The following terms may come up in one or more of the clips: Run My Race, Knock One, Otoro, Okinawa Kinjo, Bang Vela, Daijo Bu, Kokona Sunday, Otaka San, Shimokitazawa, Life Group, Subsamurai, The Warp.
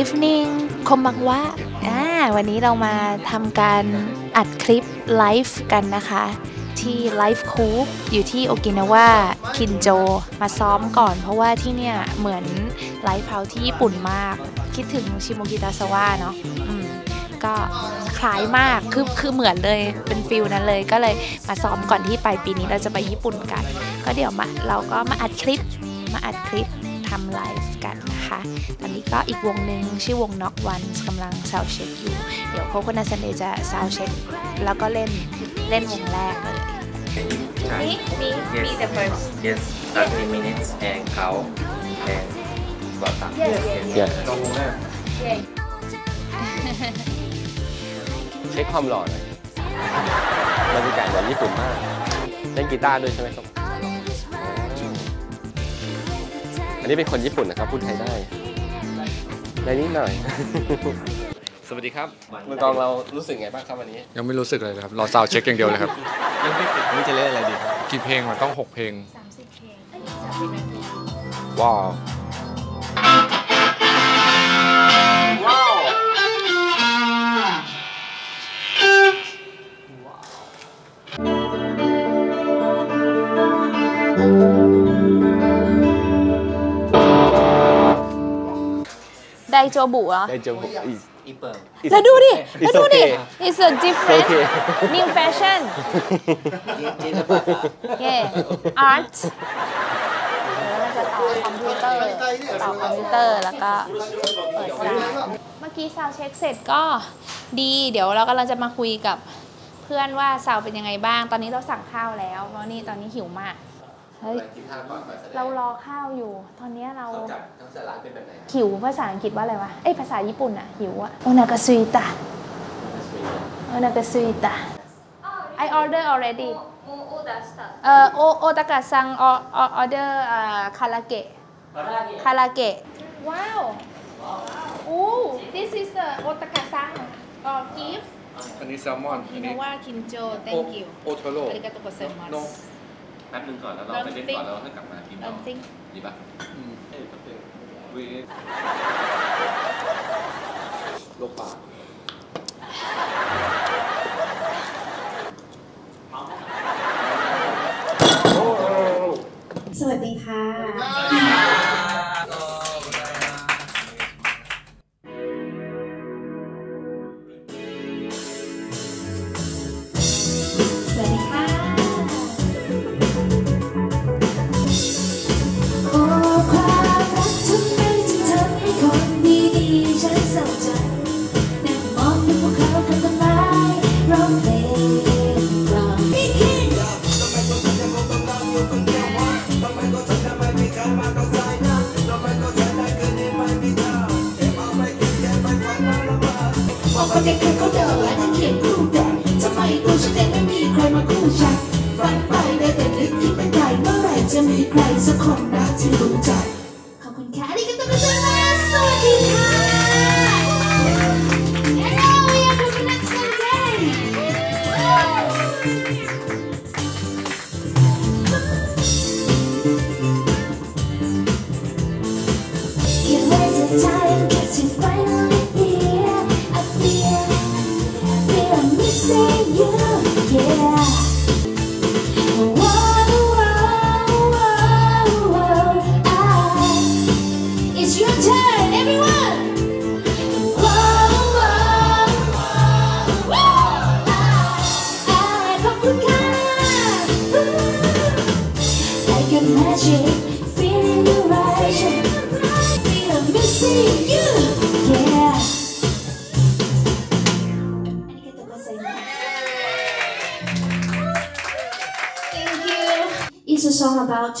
evening คมบังวะวันนี้เรามาทำการอัดคลิปไลฟ์กันนะคะที่ Life Group อยู่ที่โอกินาวาคินโจมาซ้อมก่อนเพราะว่าที่เนี่ยเหมือนไลฟ์เฮาส์ที่ญี่ปุ่นมากคิดถึงชิโมกิตาซาวะเนาะก็คล้ายมากคือเหมือนเลยเป็นฟิลนั้นเลยก็เลยมาซ้อมก่อนที่ปลายปีนี้เราจะไปญี่ปุ่นกันก็เดี๋ยวเราก็มาอัดคลิปทำไลฟ์กันนะคะตอนนี้ก็อีกวงหนึ่งชื่อวง Knock One กำลังซาวด์เช็คอยู่เดี๋ยวโคโคนาซันเดย์จะซาวด์เช็คแล้วก็เล่นวงแรกเลยนี่มี the first yes 30 minutes and count and what time yes ตรงวงแรกเช็คความหล่อหน่อยบรรยากาศแบบญี่ปุ่นมากเล่นกีตาร์ด้วยใช่ไหมครับอันนี้เป็นคนญี่ปุ่นนะครับพูดไทยได้ได้นิดหน่อยสวัสดีครับมือกองเรารู้สึกไงบ้างครับวันนี้ยังไม่รู้สึกเลยครับรอซาวด์เช็คอย่างเดียวเลยครับยังไม่ติดนี่จะเล่นอะไรดีครับกี่เพลงมันต้อง6เพลง30เพลงว้าวไดโจบุเหรอไดโจบุแล้วดูดิit's a different new fashion yeah art แล้วจะต่อคอมพิวเตอร์แล้วก็เปิดซาวด์เมื่อกี้ซาวด์เช็คเสร็จก็ดีเดี๋ยวเรากำลังจะมาคุยกับเพื่อนว่าซาวด์เป็นยังไงบ้างตอนนี้เราสั่งข้าวแล้วเพราะนี่ตอนนี้หิวมากเรารอข้าวอยู่ตอนนี้เราหิวภาษาอังกฤษว่าอะไรวะภาษาญี่ปุ่นอะหิวอะโอนากาซุยตะI order already โอตากะซัง order คาราเกะว้าวโอ้ this is the โอตากะซัง gift อันนี้แซลมอนอันนี้ว่าคินโจ thank you โอโทโร่แป๊บนึงก่อนแล้วเราไปเล่นก่อนแล้วค่อยกลับมาทีมเราดีป่ะโลกป่าสวัสดีค่ะ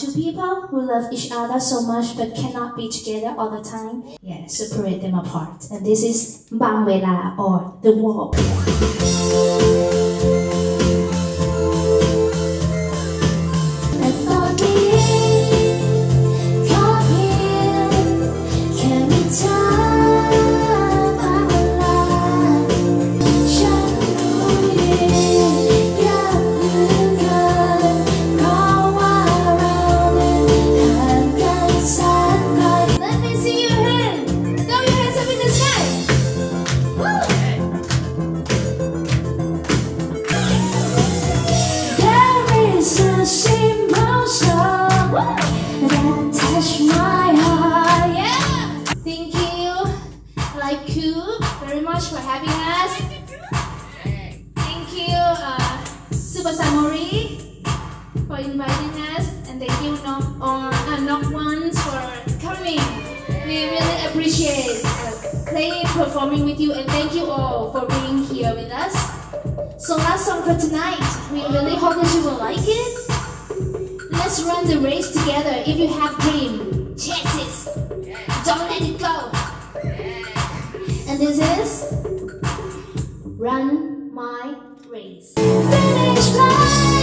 Two people who love each other so much but cannot be together all the time. Yeah, separate them apart. And this is Bang Vela or The Warp. Let me see your hand. Throw your hands up in the inviting us, and thank you Knock One for coming. We really appreciate playing, performing with you, and thank you all for being here with us. So last song for tonight, we really hope that you will like it. Let's run the race together. If you have dream, chances, don't let it go. And this is Run My Race. Finish line.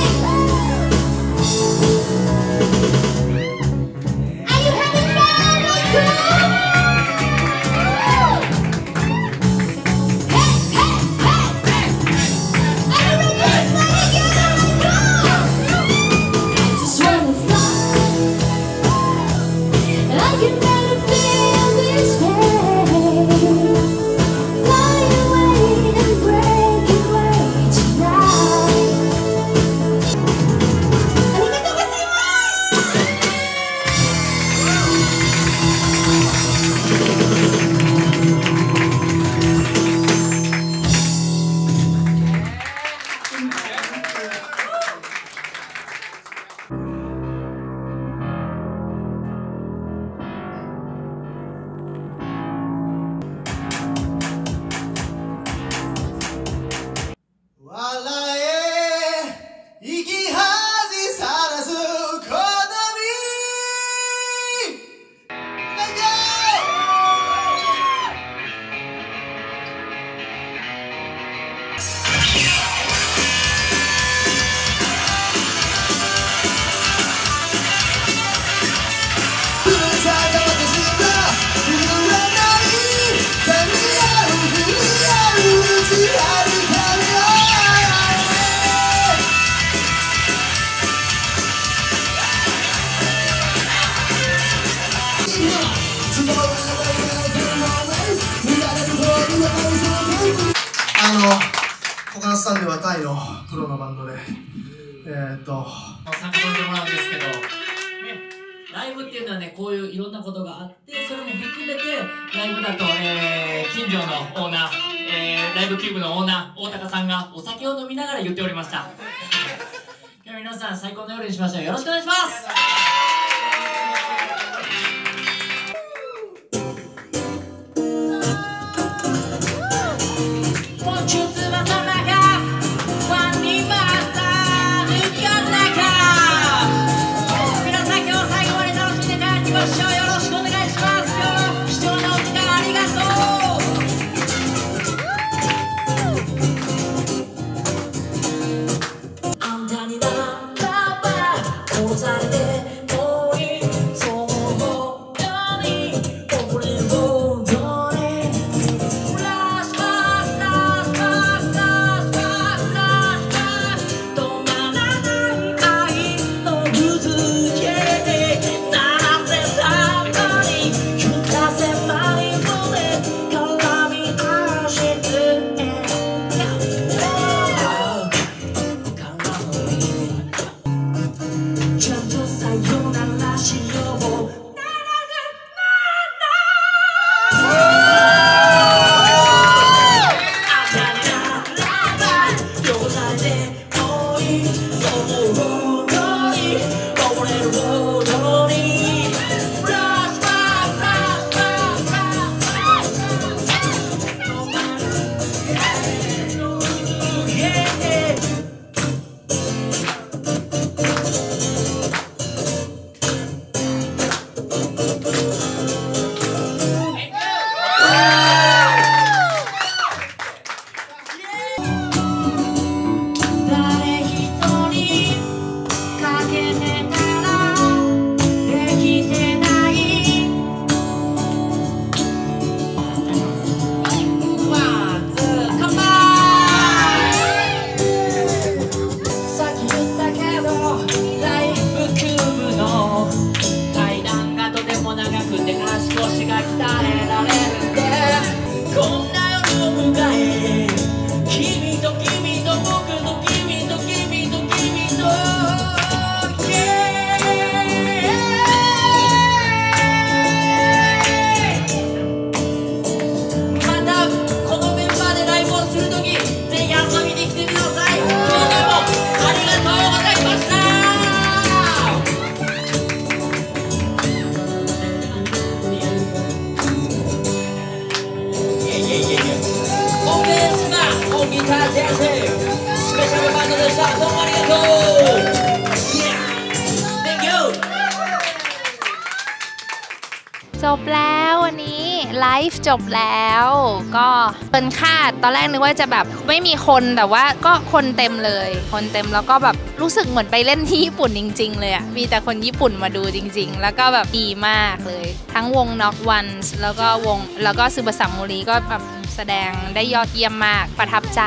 จบแล้ววันนี้ไลฟ์จบแล้วก็เกินคาดตอนแรกนึกว่าจะแบบไม่มีคนแต่ว่าก็คนเต็มเลยคนเต็มแล้วก็แบบรู้สึกเหมือนไปเล่นที่ญี่ปุ่นจริงๆเลยอะมีแต่คนญี่ปุ่นมาดูจริงๆแล้วก็แบบดีมากเลยทั้งวง Knock One แล้วก็ซึบะสัมมูรีก็แบบแสดงได้ยอดเยี่ยมมากประทับใจ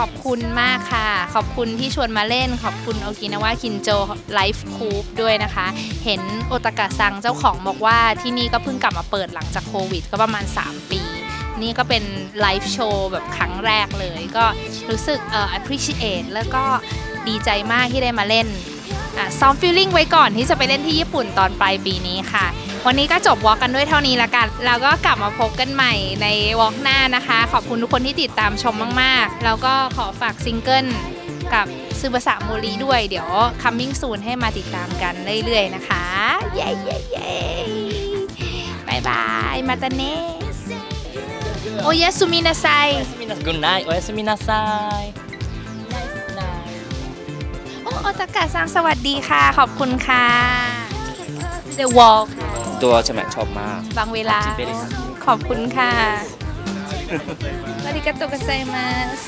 ขอบคุณมากค่ะขอบคุณที่ชวนมาเล่นขอบคุณโอกินาวะคินโจ Life Group ด้วยนะคะเห็นโอตากะซังเจ้าของบอกว่าที่นี่ก็เพิ่งกลับมาเปิดหลังจากโควิดก็ประมาณ3ปีนี่ก็เป็นไลฟ์โชว์แบบครั้งแรกเลยก็รู้สึกappreciate แล้วก็ดีใจมากที่ได้มาเล่นซ้อมฟีลลิ่งไว้ก่อนที่จะไปเล่นที่ญี่ปุ่นตอนปลายปีนี้ค่ะวันนี้ก็จบวอล์กกันด้วยเท่านี้ละกันแล้วก็กลับมาพบกันใหม่ในวอล์กหน้านะคะขอบคุณทุกคนที่ติดตามชมมากๆแล้วก็ขอฝากซิงเกิลกับซึบะสัมมูรีด้วยเดี๋ยว coming soon ให้มาติดตามกันเรื่อยๆนะคะเย้ๆบายบายมาตาเน่โอเยสุมินาไซโอเยสุมินาไซกุนไนโอเยสุมินาไซโอตากะซังสวัสดีค่ะขอบคุณค่ะ The Wall ตัวใช่ไหมชอบมากบางเวลาขอบคุณค่ะ อาริกาโตะ กัสไซมัส